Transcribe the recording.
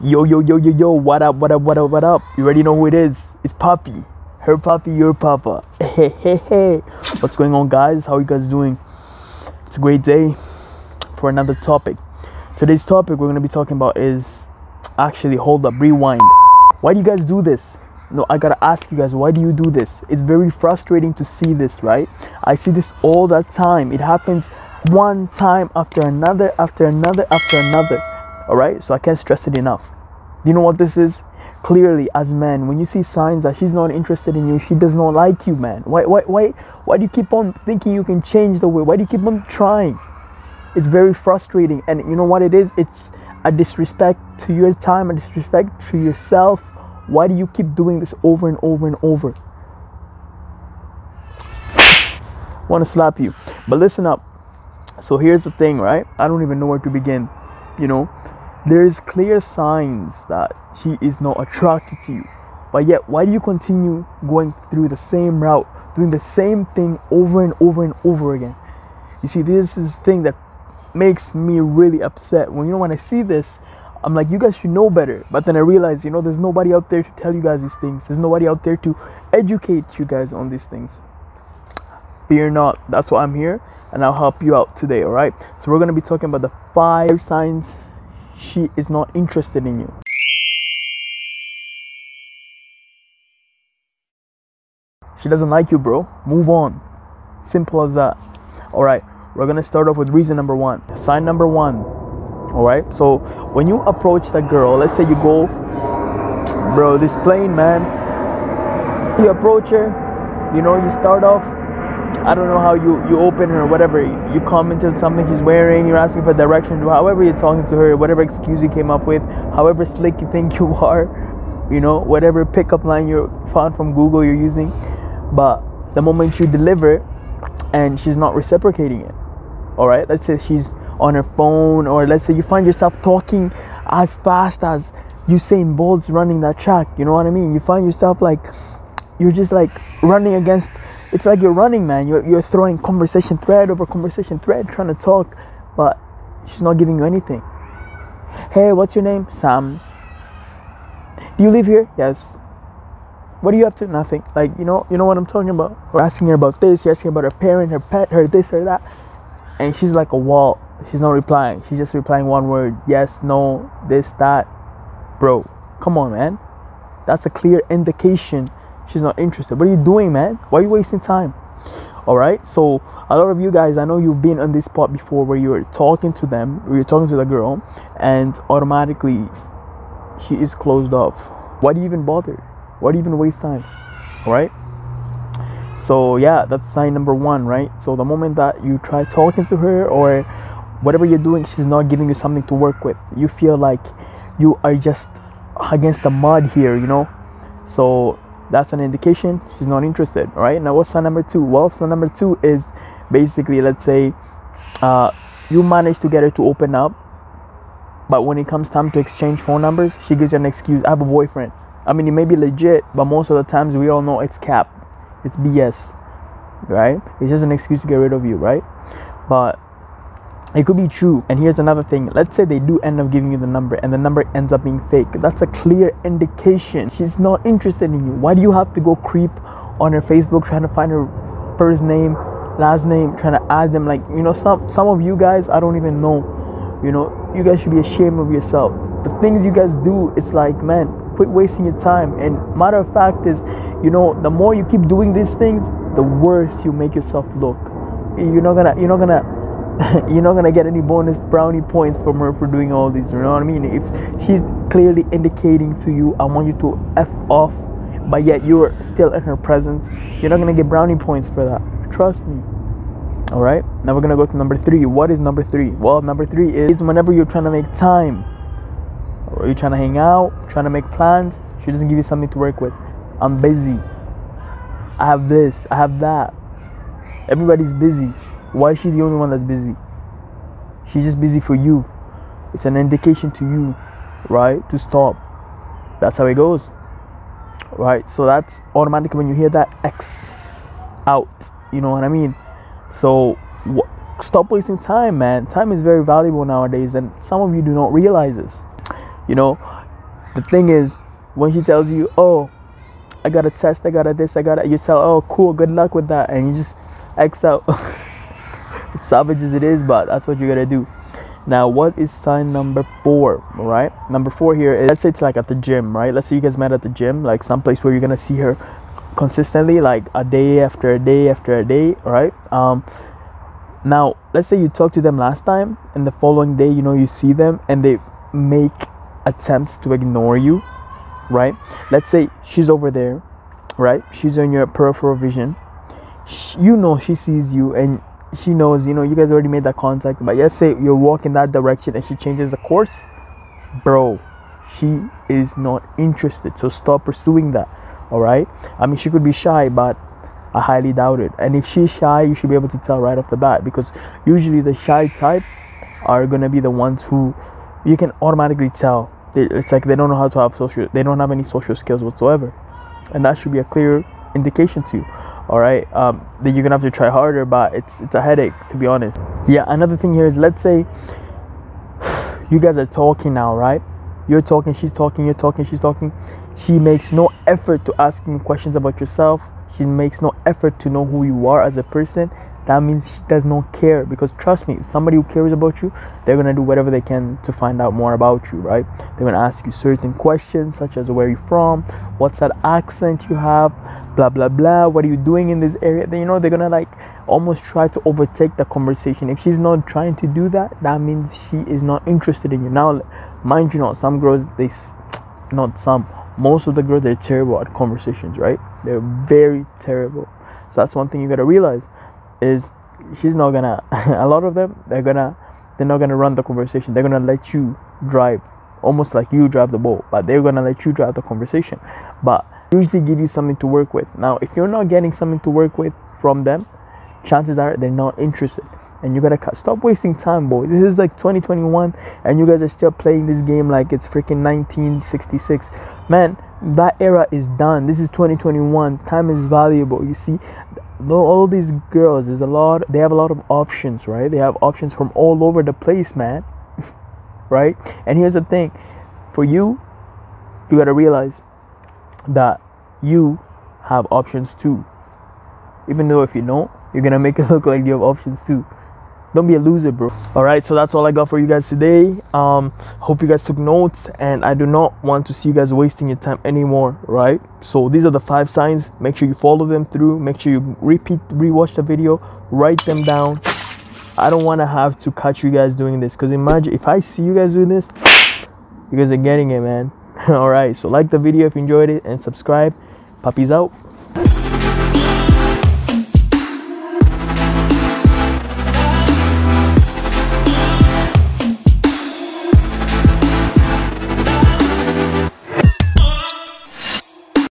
Yo, what up? You already know who it is. It's Papi. Her Papi, your Papa. Hey. What's going on, guys? How are you guys doing? It's a great day for another topic. Today's topic we're going to be talking about is actually, hold up, rewind. Why do you guys do this? No, I gotta ask you guys, why do you do this? It's very frustrating to see this, right? I see this all the time. It happens one time after another, after another. Alright, so I can't stress it enough. You know what this is? Clearly, as men, when you see signs that she's not interested in you, she does not like you, man. Why do you keep on thinking you can change the way? Why do you keep on trying? It's very frustrating. And you know what it is? It's a disrespect to your time, a disrespect to yourself. Why do you keep doing this over and over and over? I want to slap you. But listen up. So here's the thing, right? I don't even know where to begin, you know? There's clear signs that she is not attracted to you, but yet why do you continue going through the same route, doing the same thing over and over and over again? You see, this is the thing that makes me really upset. When I see this, I'm like, you guys should know better. But then I realize, you know, there's nobody out there to tell you guys these things. There's nobody out there to educate you guys on these things. Fear not. That's why I'm here, and I'll help you out today. All right. So we're going to be talking about the 5 signs she is not interested in you. She doesn't like you, bro. Move on. Simple as that. All right, we're gonna start off with reason number one. Sign number one. All right, so when you approach that girl, let's say you go, bro, this plane, man. You approach her, you know, you start off, I don't know how you open her, whatever. You commented something she's wearing, you're asking for direction, however you're talking to her, whatever excuse you came up with, however slick you think you are, you know, whatever pickup line you found from Google you're using. But the moment you deliver and she's not reciprocating it, all right, let's say she's on her phone, or let's say you find yourself talking as fast as Usain Bolt's running that track, you know what I mean? You find yourself like, you're just like running against, it's like you're running, man. You're throwing conversation thread over conversation thread, trying to talk, but she's not giving you anything. Hey, what's your name? Sam. Do you live here? Yes. What are you up to? Nothing. Like, you know what I'm talking about. We're asking her about this, you're asking about her parent, her pet, her this, her that. And she's like a wall. She's not replying. She's just replying one word. Yes, no, this, that. Bro, come on, man. That's a clear indication she's not interested. What are you doing, man? Why are you wasting time? All right, so a lot of you guys, I know you've been on this spot before where you're talking to them, where you're talking to the girl, and automatically she is closed off. Why do you even bother? Why do you even waste time? All right, so yeah, that's sign number one, right? So the moment that you try talking to her or whatever you're doing, she's not giving you something to work with. You feel like you are just against the mud here, you know? So that's an indication she's not interested, right? Now, what's sign number two? Well, sign number two is basically, let's say you manage to get her to open up, but when it comes time to exchange phone numbers, she gives you an excuse. I have a boyfriend. I mean, it may be legit, but most of the times we all know it's cap. It's BS, right? It's just an excuse to get rid of you, right? But it could be true. And here's another thing. Let's say they do end up giving you the number and the number ends up being fake. That's a clear indication she's not interested in you. Why do you have to go creep on her Facebook trying to find her first name, last name, trying to add them? Like, you know, some of you guys, I don't even know, you know, you guys should be ashamed of yourself. The things you guys do, it's like, man, quit wasting your time. And matter of fact is, you know, the more you keep doing these things, the worse you make yourself look. You're not gonna get any bonus brownie points from her for doing all this, you know what I mean? If she's clearly indicating to you, I want you to F off, but yet you're still in her presence, you're not gonna get brownie points for that. Trust me. All right, now we're gonna go to number three. What is number three? Well, number three is whenever you're trying to make time, or you're trying to hang out, trying to make plans, she doesn't give you something to work with. I'm busy. I have this, I have that. Everybody's busy. Why is she the only one that's busy? She's just busy for you. It's an indication to you, right, to stop. That's how it goes, right? So that's automatically when you hear that X out, you know what I mean? So stop wasting time, man. Time is very valuable nowadays, and some of you do not realize this. You know, The thing is, when she tells you, oh, I got a test, I got a this, I got a, you tell, oh, cool, good luck with that, and you just X out. It's savage as it is, but that's what you gotta do. Now, what is sign number 4? All right, number 4 here is, let's say it's like at the gym, right? Let's say you guys met at the gym, like someplace where you're gonna see her consistently, like a day after a day after a day, right? Now, let's say you talked to them last time, and the following day, you know, you see them, and they make attempts to ignore you, right? Let's say she's over there, right? She's in your peripheral vision. You know she sees you, and she knows, you know, you guys already made that contact, but let's say you're walking that direction, and she changes the course, bro, she is not interested, so stop pursuing that, all right? I mean, she could be shy, but I highly doubt it. And if she's shy, you should be able to tell right off the bat, because usually the shy type are gonna be the ones who you can automatically tell. It's like they don't know how to have social, they don't have any social skills whatsoever, and that should be a clear indication to you, all right? That you're gonna have to try harder, but it's a headache, to be honest. Yeah, another thing here is, let's say you guys are talking now, right? You're talking, she's talking, you're talking, she's talking. She makes no effort to ask you questions about yourself. She makes no effort to know who you are as a person. That means she does not care, because trust me, if somebody who cares about you, they're gonna do whatever they can to find out more about you, right? They're gonna ask you certain questions, such as where you're from, what's that accent you have, blah blah blah, what are you doing in this area? Then, you know, they're gonna like almost try to overtake the conversation. If she's not trying to do that, that means she is not interested in you. Now, mind you, not some girls, they, not some, most of the girls, they're terrible at conversations, right? They're very terrible. So that's one thing you gotta realize. Is she's not gonna a lot of them, they're not gonna run the conversation. They're gonna let you drive, almost like you drive the boat, but they're gonna let you drive the conversation, but usually give you something to work with. Now, if you're not getting something to work with from them, chances are they're not interested, and you gotta stop wasting time, boy. This is like 2021, and you guys are still playing this game like it's freaking 1966, man. That era is done. This is 2021. Time is valuable, you see. All these girls, there's a lot, they have a lot of options, right? They have options from all over the place, man. Right? And here's the thing, for you, you gotta realize that you have options too, even though if you don't, you're gonna make it look like you have options too. Don't be a loser, bro. All right, so that's all I got for you guys today. Hope you guys took notes, and I do not want to see you guys wasting your time anymore, right? So these are the 5 signs. Make sure you follow them through. Make sure you rewatch the video, write them down. I don't want to have to catch you guys doing this, because imagine if I see you guys doing this, you guys are getting it, man. All right, so like the video if you enjoyed it, and subscribe. Papi's out.